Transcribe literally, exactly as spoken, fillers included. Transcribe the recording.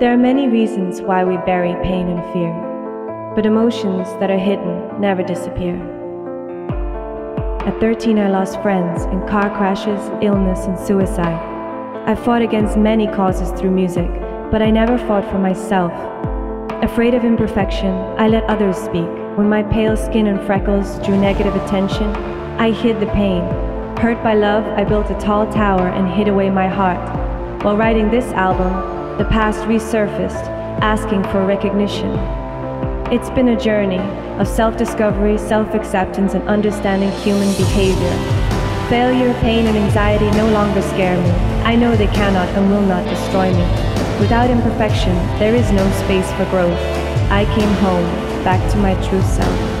There are many reasons why we bury pain and fear, but emotions that are hidden never disappear. At thirteen, I lost friends in car crashes, illness, and suicide. I fought against many causes through music, but I never fought for myself. Afraid of imperfection, I let others speak. When my pale skin and freckles drew negative attention, I hid the pain. Hurt by love, I built a tall tower and hid away my heart. While writing this album, the past resurfaced, asking for recognition. It's been a journey of self-discovery, self-acceptance, and understanding human behavior. Failure, pain, and anxiety no longer scare me. I know they cannot and will not destroy me. Without imperfection, there is no space for growth. I came home, back to my true self.